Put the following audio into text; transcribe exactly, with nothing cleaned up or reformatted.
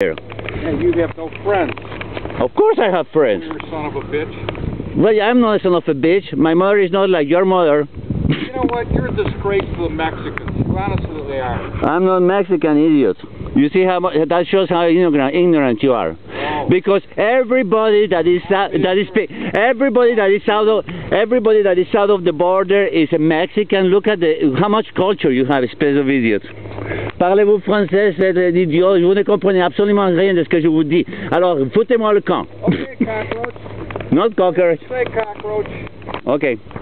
And you have no friends. Of course I have friends. You're a son of a bitch. Well, I'm not a son of a bitch. My mother is not like your mother. You know what? You're a disgrace to the Mexicans. Honestly, they are. I'm not Mexican, idiot. You see how that shows how ignorant you are. Wow. Because everybody that is that is everybody that is out of everybody that is out of the border is a Mexican. Look at the how much culture you have, space of idiots. Parlez-vous français, c'est de l'idiot, vous ne comprenez absolument rien de ce que je vous dis. Alors, foutez-moi le camp. Okay, cockroach. Not cockroach. Say cockroach. Okay.